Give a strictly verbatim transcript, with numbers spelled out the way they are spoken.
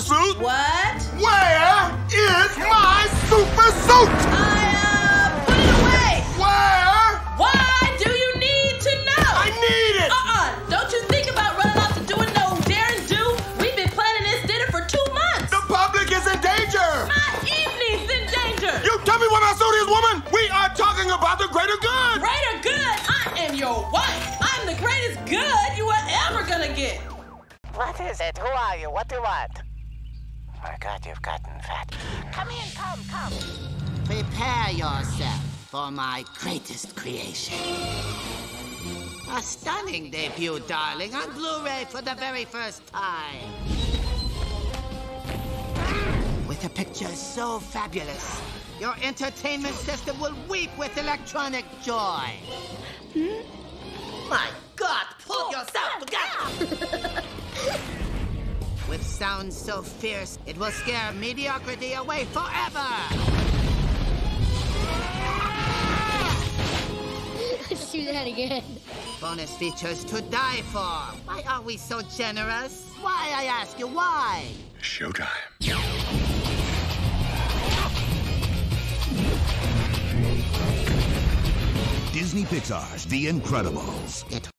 super suit? What? Where is my super suit? I, uh, put it away. Where? Why do you need to know? I need it. Uh-uh. Don't you think about running off to doing no daring do? We've been planning this dinner for two months. The public is in danger. My evening's in danger. You tell me what my suit is, woman. We are talking about the greater good. Greater good? I am your wife. I'm the greatest good you are ever gonna get. What is it? Who are you? What do you want? Oh my God, you've gotten fat. Come in, come, come. Prepare yourself for my greatest creation. A stunning debut, darling, on Blu-ray for the very first time. With a picture so fabulous, your entertainment system will weep with electronic joy. Hmm? My God, pull yourself together! With sounds so fierce, it will scare mediocrity away forever! Let's do that again. Bonus features to die for. Why are we so generous? Why, I ask you, why? Showtime. Disney Pixar's The Incredibles. It